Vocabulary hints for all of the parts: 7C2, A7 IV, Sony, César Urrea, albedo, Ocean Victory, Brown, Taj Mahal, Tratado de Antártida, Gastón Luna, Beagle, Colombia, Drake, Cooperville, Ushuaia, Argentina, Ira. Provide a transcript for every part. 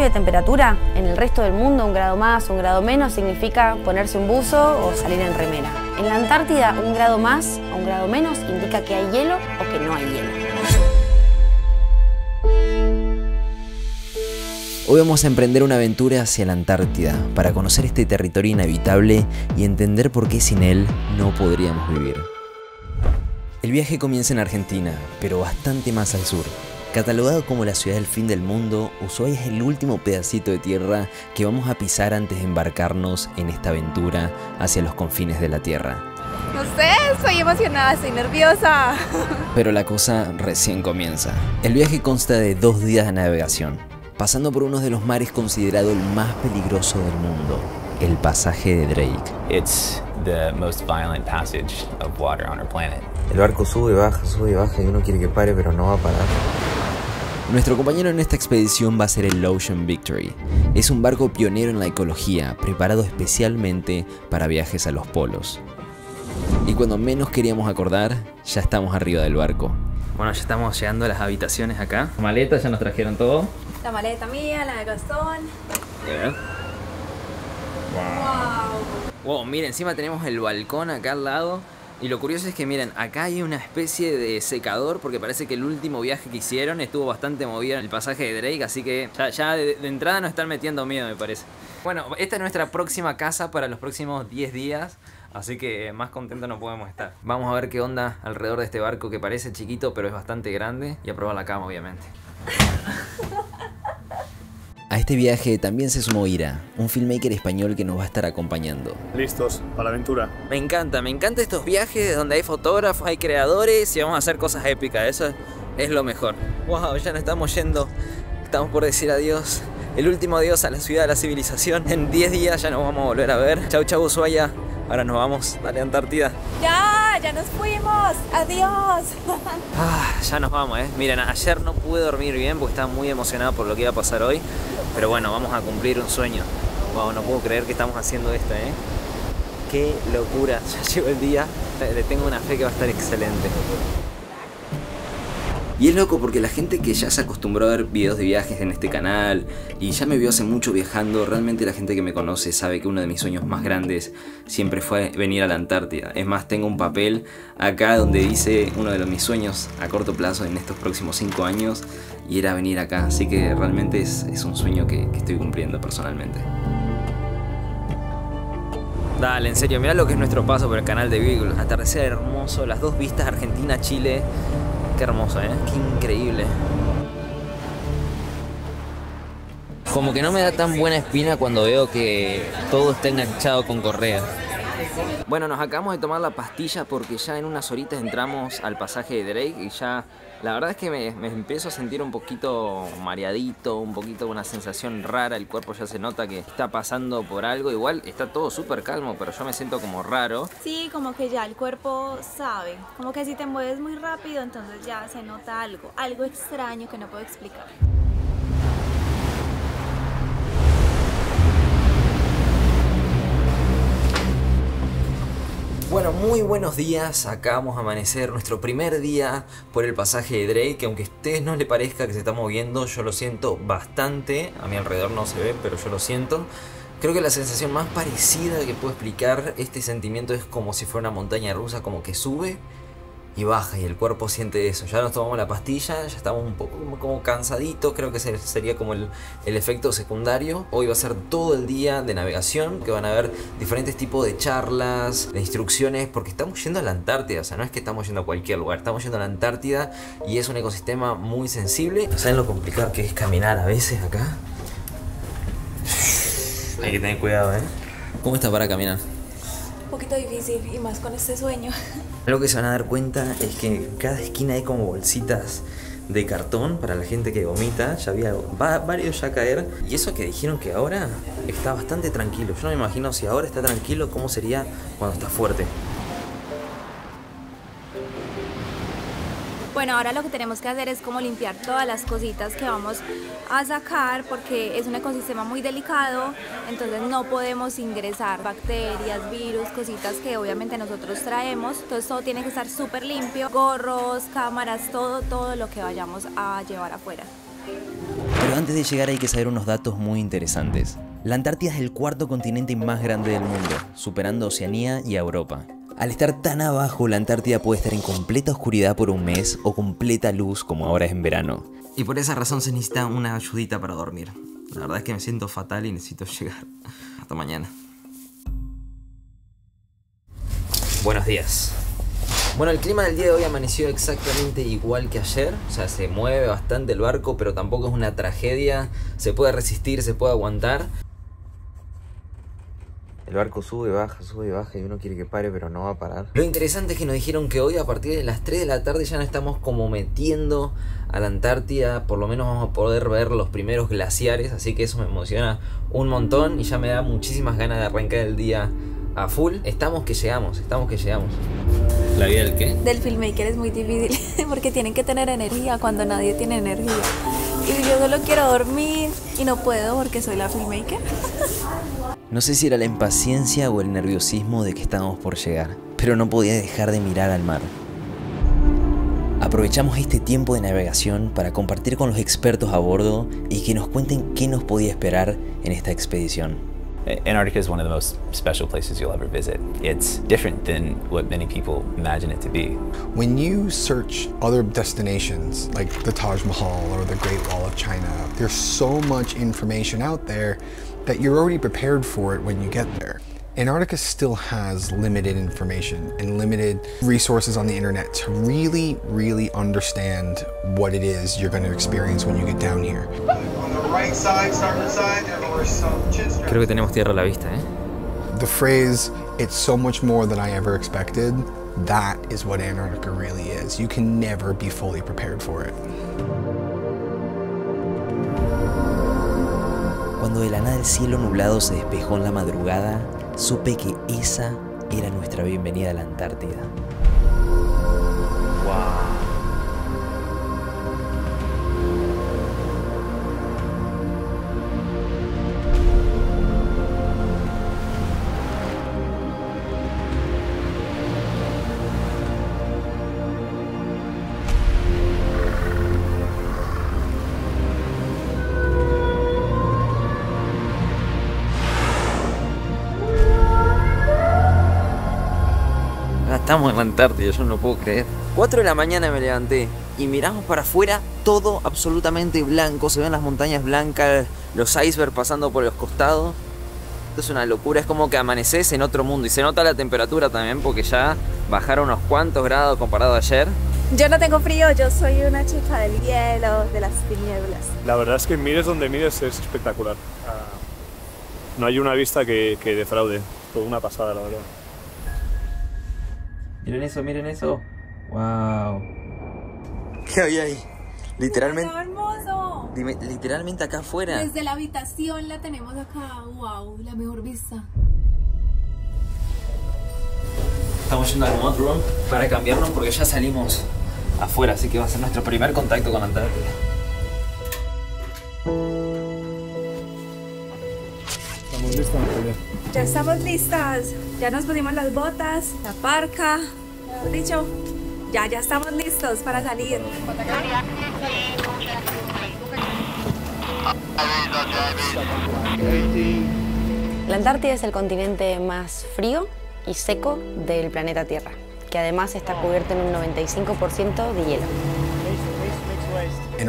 cambio de temperatura, en el resto del mundo 1 grado más, 1 grado menos significa ponerse un buzo o salir en remera. En la Antártida 1 grado más o 1 grado menos indica que hay hielo o que no hay hielo. Hoy vamos a emprender una aventura hacia la Antártida para conocer este territorio inhabitable y entender por qué sin él no podríamos vivir. El viaje comienza en Argentina, pero bastante más al sur. Catalogado como la ciudad del fin del mundo, Ushuaia es el último pedacito de tierra que vamos a pisar antes de embarcarnos en esta aventura hacia los confines de la tierra. No sé, estoy emocionada, estoy nerviosa. Pero la cosa recién comienza. El viaje consta de 2 días de navegación, pasando por uno de los mares considerado el más peligroso del mundo, el pasaje de Drake. It's the most violent passage of water on our planet. El barco sube y baja y uno quiere que pare, pero no va a parar. Nuestro compañero en esta expedición va a ser el Ocean Victory. Es un barco pionero en la ecología, preparado especialmente para viajes a los polos. Y cuando menos queríamos acordar, ya estamos arriba del barco. Bueno, ya estamos llegando a las habitaciones acá. La maleta, ya nos trajeron todo. La maleta mía, la de Gastón. Yeah. Wow. Wow, miren, encima tenemos el balcón acá al lado. Y lo curioso es que miren, acá hay una especie de secador porque parece que el último viaje que hicieron estuvo bastante movido en el pasaje de Drake, así que ya de entrada nos están metiendo miedo, me parece. Bueno, esta es nuestra próxima casa para los próximos 10 días, así que más contentos no podemos estar. Vamos a ver qué onda alrededor de este barco que parece chiquito pero es bastante grande y a probar la cama, obviamente. A este viaje también se sumó Ira, un filmmaker español que nos va a estar acompañando. Listos para la aventura. Me encanta estos viajes donde hay fotógrafos, hay creadores y vamos a hacer cosas épicas, eso es lo mejor. Wow, ya nos estamos yendo, estamos por decir adiós, el último adiós a la ciudad, a la civilización. En 10 días ya nos vamos a volver a ver. Chau chau Ushuaia, ahora nos vamos a la Antártida. Ya nos fuimos, adiós. Ya nos vamos, Miren, ayer no pude dormir bien porque estaba muy emocionada por lo que iba a pasar hoy. Pero bueno, vamos a cumplir un sueño. Wow, no puedo creer que estamos haciendo esto, Qué locura, ya llegó el día. Le tengo una fe que va a estar excelente. Y es loco porque la gente que ya se acostumbró a ver videos de viajes en este canal y ya me vio hace mucho viajando, realmente la gente que me conoce sabe que uno de mis sueños más grandes siempre fue venir a la Antártida. Es más, tengo un papel acá donde dice uno de mis sueños a corto plazo en estos próximos 5 años y era venir acá. Así que realmente es un sueño que estoy cumpliendo personalmente. Dale, en serio, mirá lo que es nuestro paso por el canal de Beagle. Atardecer hermoso, las 2 vistas Argentina-Chile. Qué hermoso, Qué increíble. Como que no me da tan buena espina cuando veo que todo está enganchado con correa. Bueno, nos acabamos de tomar la pastilla porque ya en unas horitas entramos al pasaje de Drake y ya la verdad es que me empiezo a sentir un poquito mareadito, un poquito una sensación rara, el cuerpo ya se nota que está pasando por algo, igual está todo súper calmo, pero yo me siento como raro. Sí, como que ya el cuerpo sabe, como que si te mueves muy rápido entonces ya se nota algo extraño que no puedo explicar. Bueno, muy buenos días, acá vamos a amanecer nuestro primer día por el pasaje de Drake, que aunque a ustedes no les parezca que se está moviendo, yo lo siento bastante, a mi alrededor no se ve, pero yo lo siento. Creo que la sensación más parecida que puedo explicar este sentimiento es como si fuera una montaña rusa, como que sube y baja y el cuerpo siente eso. Ya nos tomamos la pastilla, ya estamos un poco como cansaditos, creo que ese sería como el efecto secundario. Hoy va a ser todo el día de navegación, que van a haber diferentes tipos de charlas, de instrucciones, porque estamos yendo a la Antártida, o sea, no es que estamos yendo a cualquier lugar, estamos yendo a la Antártida y es un ecosistema muy sensible. ¿Saben lo complicado que es caminar a veces acá? Hay que tener cuidado, ¿Cómo está para caminar? Un poquito difícil y más con este sueño. Lo que se van a dar cuenta es que en cada esquina hay como bolsitas de cartón para la gente que vomita. Ya había varios ya caer. Y eso que dijeron que ahora está bastante tranquilo. Yo no me imagino si ahora está tranquilo, cómo sería cuando está fuerte. Bueno, ahora lo que tenemos que hacer es como limpiar todas las cositas que vamos a sacar porque es un ecosistema muy delicado, entonces no podemos ingresar bacterias, virus, cositas que obviamente nosotros traemos, entonces todo tiene que estar súper limpio, gorros, cámaras, todo lo que vayamos a llevar afuera. Antes de llegar hay que saber unos datos muy interesantes. La Antártida es el cuarto continente más grande del mundo, superando Oceanía y Europa. Al estar tan abajo, la Antártida puede estar en completa oscuridad por un mes o completa luz como ahora es en verano. Y por esa razón se necesita una ayudita para dormir. La verdad es que me siento fatal y necesito llegar. Hasta mañana. Buenos días. Bueno, el clima del día de hoy amaneció exactamente igual que ayer. O sea, se mueve bastante el barco, pero tampoco es una tragedia. Se puede resistir, se puede aguantar. El barco sube y baja y uno quiere que pare, pero no va a parar. Lo interesante es que nos dijeron que hoy a partir de las 3 de la tarde ya nos estamos como metiendo a la Antártida. Por lo menos vamos a poder ver los primeros glaciares, así que eso me emociona un montón y ya me da muchísimas ganas de arrancar el día a full. Estamos que llegamos, estamos que llegamos. ¿La vida del qué? Del filmmaker es muy difícil porque tienen que tener energía cuando nadie tiene energía. Y yo solo quiero dormir y no puedo porque soy la filmmaker. No sé si era la impaciencia o el nerviosismo de que estábamos por llegar, pero no podía dejar de mirar al mar. Aprovechamos este tiempo de navegación para compartir con los expertos a bordo y que nos cuenten qué nos podía esperar en esta expedición. Antarctica is one of the most special places you'll ever visit. It's different than what many people imagine it to be. When you search other destinations like the Taj Mahal or the Great Wall of China, there's so much information out there that you're already prepared for it when you get there. Antarctica still has limited information and limited resources on the internet to really understand what it is you're going to experience when you get down here. Creo que tenemos tierra a la vista, ¿eh? The phrase, it's so much more than I ever expected, that is what Antarctica really is. You can never be fully prepared for it. Cuando de la nada el cielo nublado se despejó en la madrugada, supe que esa era nuestra bienvenida a la Antártida. Estamos en la Antártida, yo no lo puedo creer. 4 de la mañana me levanté y miramos para afuera, todo absolutamente blanco. Se ven las montañas blancas, los icebergs pasando por los costados. Esto es una locura, es como que amaneces en otro mundo. Y se nota la temperatura también porque ya bajaron unos cuantos grados comparado a ayer. Yo no tengo frío, yo soy una chica del hielo, de las tinieblas. La verdad es que mires donde mires es espectacular. No hay una vista que defraude. Toda una pasada, la verdad. Miren eso, miren eso. Wow. ¿Qué había ahí? Literalmente. ¡Qué hermoso! Literalmente acá afuera. Desde la habitación la tenemos acá. Wow, la mejor vista. Estamos yendo al Mod Room para cambiarnos porque ya salimos afuera, así que va a ser nuestro primer contacto con la Antártida. Estamos listos, Angelina. Ya estamos listas. Ya nos pusimos las botas, la parca, ¿has dicho? Ya estamos listos para salir. La Antártida es el continente más frío y seco del planeta Tierra, que además está cubierto en un 95% de hielo.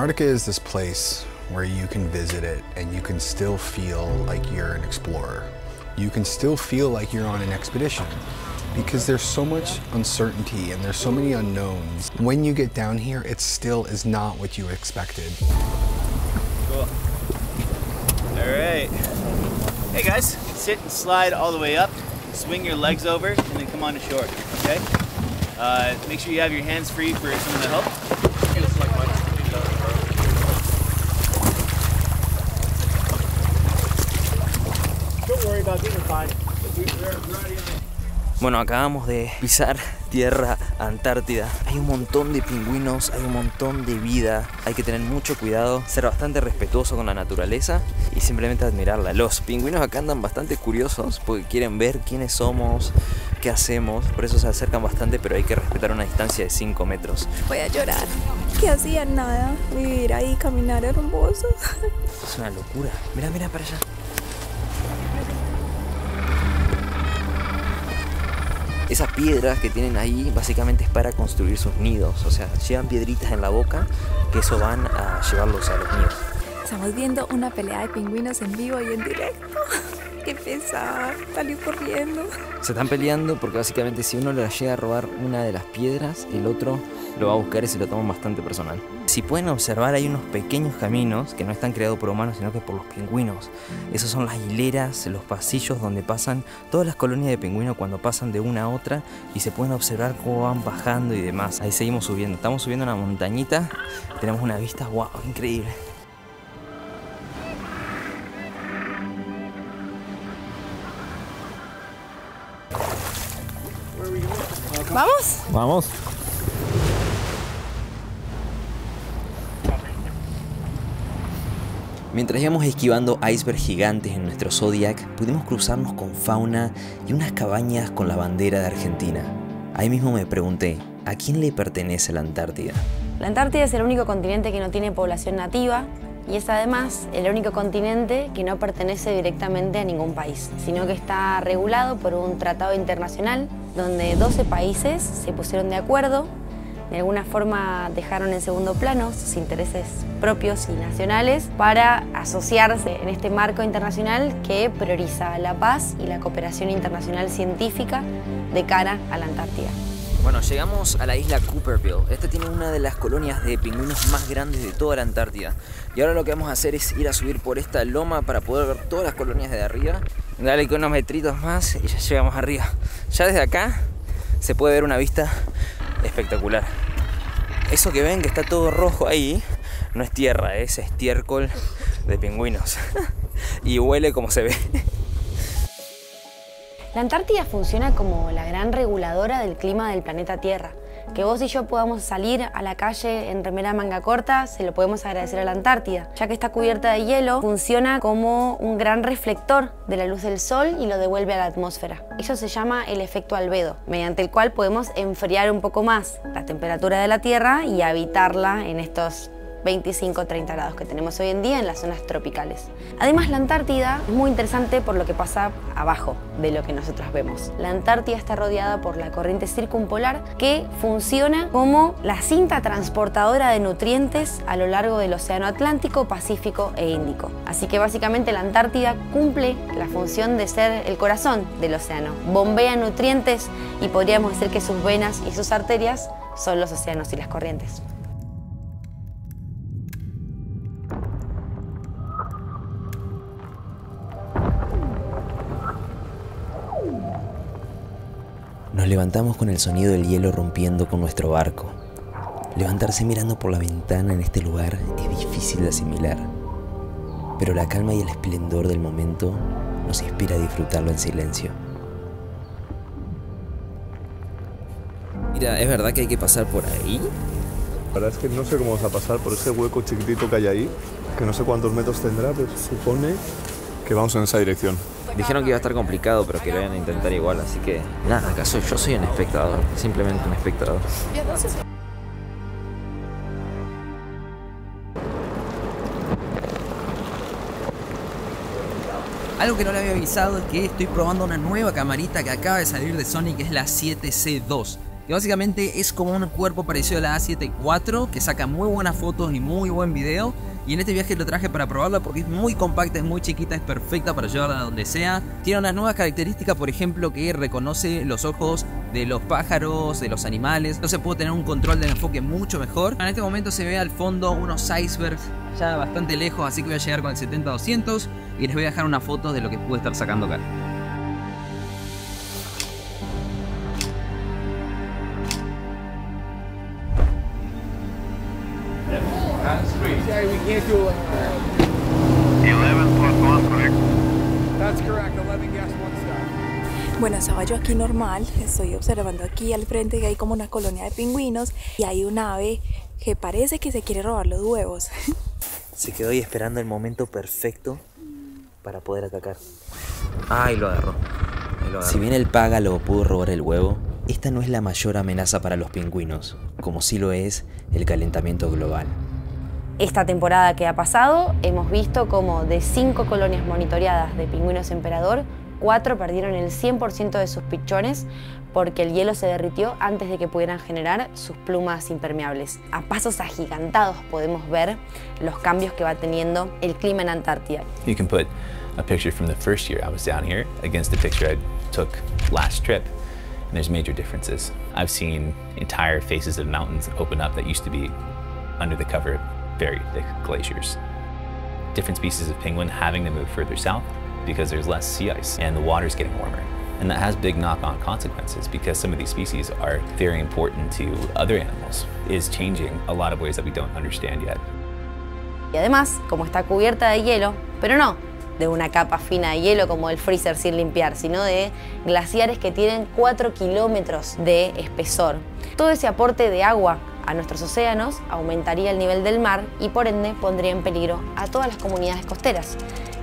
Antarctica es this place where you can visit it and you can still feel like you're an explorer. You can still feel like you're on an expedition because there's so much uncertainty and there's so many unknowns. When you get down here, it still is not what you expected. Cool. All right. Hey guys, sit and slide all the way up, swing your legs over, and then come on to shore, okay? Make sure you have your hands free for some of the help. Bueno, acabamos de pisar tierra antártida. Hay un montón de pingüinos, hay un montón de vida. Hay que tener mucho cuidado, ser bastante respetuoso con la naturaleza y simplemente admirarla. Los pingüinos acá andan bastante curiosos porque quieren ver quiénes somos, qué hacemos, por eso se acercan bastante, pero hay que respetar una distancia de 5 metros. Voy a llorar. ¿Qué hacía? Nada, vivir ahí, caminar hermoso. Es una locura. Mirá, mirá para allá. Esas piedras que tienen ahí básicamente es para construir sus nidos, o sea, llevan piedritas en la boca, que eso van a llevarlos a los nidos. Estamos viendo una pelea de pingüinos en vivo y en directo. ¡Qué pesar! Salió corriendo. Se están peleando porque básicamente si uno le llega a robar una de las piedras, el otro lo va a buscar y se lo toman bastante personal. Si pueden observar, hay unos pequeños caminos que no están creados por humanos, sino que por los pingüinos. Esos son las hileras, los pasillos donde pasan todas las colonias de pingüinos cuando pasan de una a otra, y se pueden observar cómo van bajando y demás. Ahí seguimos subiendo, estamos subiendo una montañita, tenemos una vista, wow, increíble. ¿Vamos? Vamos. Mientras íbamos esquivando icebergs gigantes en nuestro Zodiac, pudimos cruzarnos con fauna y unas cabañas con la bandera de Argentina. Ahí mismo me pregunté, ¿a quién le pertenece la Antártida? La Antártida es el único continente que no tiene población nativa y es además el único continente que no pertenece directamente a ningún país, sino que está regulado por un tratado internacional donde 12 países se pusieron de acuerdo. De alguna forma dejaron en segundo plano sus intereses propios y nacionales para asociarse en este marco internacional que prioriza la paz y la cooperación internacional científica de cara a la Antártida. Bueno, llegamos a la isla Cooperville. Esta tiene una de las colonias de pingüinos más grandes de toda la Antártida. Y ahora lo que vamos a hacer es ir a subir por esta loma para poder ver todas las colonias de arriba. Dale con unos metritos más y ya llegamos arriba. Ya desde acá se puede ver una vista espectacular. Eso que ven que está todo rojo ahí no es tierra, es estiércol de pingüinos y huele como se ve. La Antártida funciona como la gran reguladora del clima del planeta Tierra. Que vos y yo podamos salir a la calle en remera manga corta, se lo podemos agradecer a la Antártida. Ya que está cubierta de hielo, funciona como un gran reflector de la luz del sol y lo devuelve a la atmósfera. Eso se llama el efecto albedo, mediante el cual podemos enfriar un poco más la temperatura de la Tierra y habitarla en estos 25-30 grados que tenemos hoy en día en las zonas tropicales. Además, la Antártida es muy interesante por lo que pasa abajo de lo que nosotros vemos. La Antártida está rodeada por la corriente circumpolar que funciona como la cinta transportadora de nutrientes a lo largo del Océano Atlántico, Pacífico e Índico. Así que básicamente la Antártida cumple la función de ser el corazón del océano. Bombea nutrientes y podríamos decir que sus venas y sus arterias son los océanos y las corrientes. Nos levantamos con el sonido del hielo rompiendo con nuestro barco. Levantarse mirando por la ventana en este lugar es difícil de asimilar, pero la calma y el esplendor del momento nos inspira a disfrutarlo en silencio. Mira, ¿es verdad que hay que pasar por ahí? La verdad es que no sé cómo vas a pasar por ese hueco chiquitito que hay ahí, que no sé cuántos metros tendrá, pero se supone que vamos en esa dirección. Dijeron que iba a estar complicado, pero que lo iban a intentar igual, así que nada, acaso yo soy un espectador, simplemente un espectador. Algo que no le había avisado es que estoy probando una nueva camarita que acaba de salir de Sony, que es la 7C2. Que básicamente es como un cuerpo parecido a la A7 IV, que saca muy buenas fotos y muy buen video. Y en este viaje lo traje para probarla porque es muy compacta, es muy chiquita, es perfecta para llevarla a donde sea. Tiene unas nuevas características, por ejemplo, que reconoce los ojos de los pájaros, de los animales. Entonces puedo tener un control del enfoque mucho mejor. En este momento se ve al fondo unos icebergs ya bastante lejos, así que voy a llegar con el 70-200 y les voy a dejar una foto de lo que pude estar sacando acá. Bueno, estaba yo aquí normal, estoy observando aquí al frente que hay como una colonia de pingüinos y hay un ave que parece que se quiere robar los huevos. Se quedó ahí esperando el momento perfecto para poder atacar. Ahí lo agarró. Si bien el págalo pudo robar el huevo, esta no es la mayor amenaza para los pingüinos, como sí lo es el calentamiento global. Esta temporada que ha pasado, hemos visto como de 5 colonias monitoreadas de pingüinos emperador, 4 perdieron el 100% de sus pichones porque el hielo se derritió antes de que pudieran generar sus plumas impermeables. A pasos agigantados podemos ver los cambios que va teniendo el clima en Antártida. You can put a picture from the first year I was down here against the picture I took last trip, and there's major differences. I've seen entire faces of mountains open up that used to be under the cover of very thick glaciers. Different species of penguin having to move further south because there's less sea ice and the water's getting warmer. And that has big knock-on consequences because some of these species are very important to other animals. It is changing a lot of ways that we don't understand yet. Y además, como está cubierta de hielo, pero no de una capa fina de hielo como el freezer sin limpiar, sino de glaciares que tienen 4 kilómetros de espesor. Todo ese aporte de agua a nuestros océanos aumentaría el nivel del mar y por ende pondría en peligro a todas las comunidades costeras,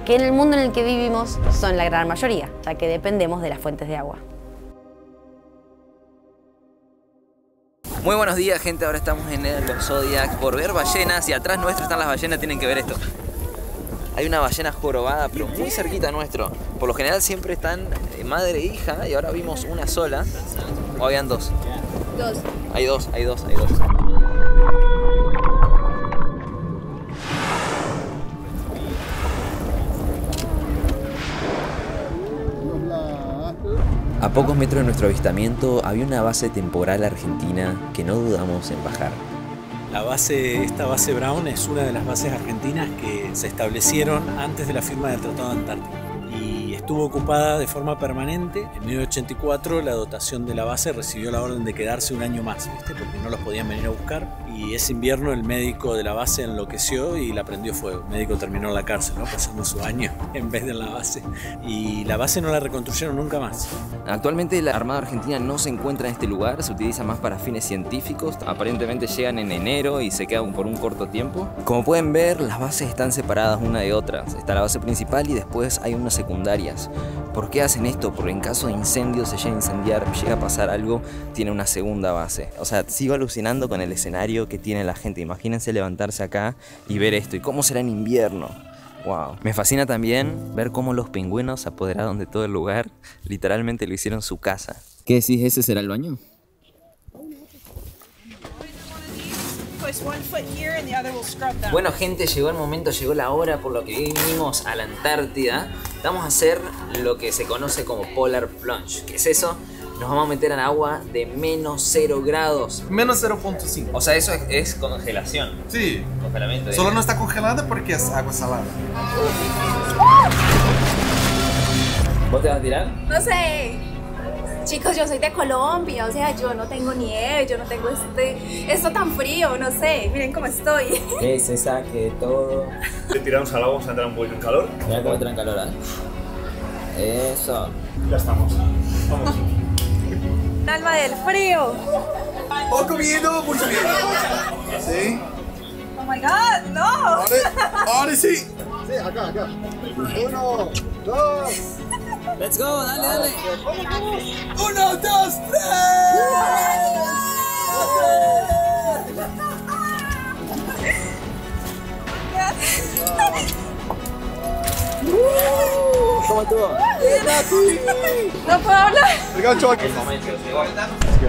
que en el mundo en el que vivimos son la gran mayoría, ya que dependemos de las fuentes de agua. Muy buenos días, gente. Ahora estamos en los Zodiac por ver ballenas y atrás nuestro están las ballenas. Tienen que ver esto. Hay una ballena jorobada, pero muy cerquita nuestro. Por lo general siempre están madre e hija y ahora vimos una sola. O habían dos. Dos. Hay dos, hay dos, hay dos. A pocos metros de nuestro avistamiento había una base temporal argentina que no dudamos en bajar. Esta base Brown es una de las bases argentinas que se establecieron antes de la firma del Tratado de Antártida y estuvo ocupada de forma permanente. En 1984 la dotación de la base recibió la orden de quedarse un año más, ¿viste? Porque no los podían venir a buscar, y ese invierno el médico de la base enloqueció y la prendió fuego. El médico terminó en la cárcel, ¿no? Pasando su año en vez de en la base, y la base no la reconstruyeron nunca más. Actualmente la Armada Argentina no se encuentra en este lugar, se utiliza más para fines científicos. Aparentemente llegan en enero y se quedan por un corto tiempo. Como pueden ver, las bases están separadas una de otra. Está la base principal y después hay unas secundarias. ¿Por qué hacen esto? Porque en caso de incendio, se llega a incendiar, llega a pasar algo, tiene una segunda base. O sea, sigo alucinando con el escenario que tiene la gente. Imagínense levantarse acá y ver esto. ¿Y cómo será en invierno? Wow. Me fascina también ver cómo los pingüinos se apoderaron de todo el lugar. Literalmente lo hicieron su casa. ¿Qué decís? ¿Ese será el baño? Bueno, gente, llegó el momento, llegó la hora por lo que vinimos a la Antártida. Vamos a hacer lo que se conoce como Polar Plunge. ¿Qué es eso? Nos vamos a meter en agua de menos 0 grados. Menos 0.5. O sea, eso es congelación. Sí. Congelamiento. Solo no está congelada porque es agua salada. ¿Vos te vas a tirar? No sé. Chicos, yo soy de Colombia, o sea, yo no tengo nieve, yo no tengo esto tan frío, no sé, miren cómo estoy. Que se saque todo. Te tiramos al agua, vamos a entrar un poquito en calor. Mira cómo entra en calor. Eso. Ya estamos. Vamos. Alma del frío. Poco miedo, mucho miedo. ¿Sí? Oh my god, no. Ahora sí. Sí, acá, acá. 1, 2. Let's go, dale, dale. 1, 2, 3. ¿Cómo estuvo? No puedo hablar.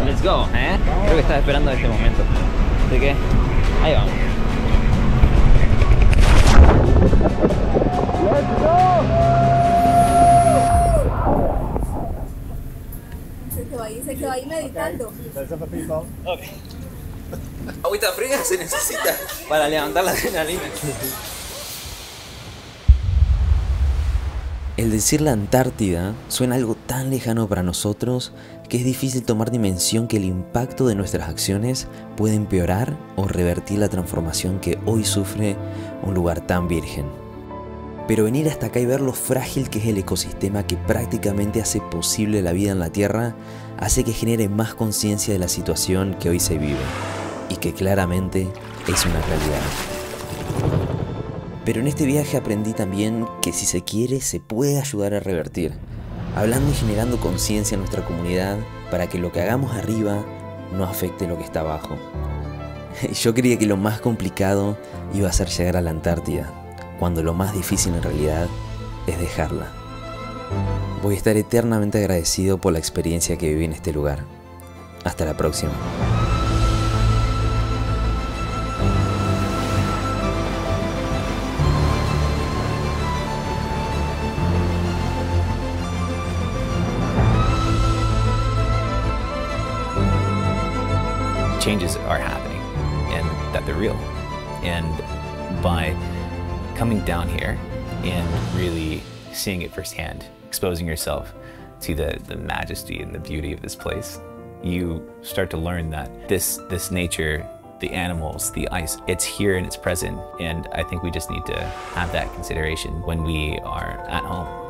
Let's go, ¿eh? Creo que estaba esperando este momento. Así que, ahí vamos. Let's go. Se quedó ahí meditando. Okay. Agüita fría se necesita para levantar la adrenalina. El decir la Antártida suena algo tan lejano para nosotros que es difícil tomar dimensión que el impacto de nuestras acciones puede empeorar o revertir la transformación que hoy sufre un lugar tan virgen. Pero venir hasta acá y ver lo frágil que es el ecosistema que prácticamente hace posible la vida en la Tierra hace que genere más conciencia de la situación que hoy se vive y que claramente es una realidad. Pero en este viaje aprendí también que si se quiere se puede ayudar a revertir. hablando y generando conciencia en nuestra comunidad para que lo que hagamos arriba no afecte lo que está abajo. Yo creía que lo más complicado iba a ser llegar a la Antártida, cuando lo más difícil en realidad es dejarla. Voy a estar eternamente agradecido por la experiencia que viví en este lugar. Hasta la próxima. Changes are happening and that they're real, and by coming down here and really seeing it firsthand, exposing yourself to the majesty and the beauty of this place, you start to learn that this nature, the animals, the ice, it's here and it's present, and I think we just need to have that consideration when we are at home.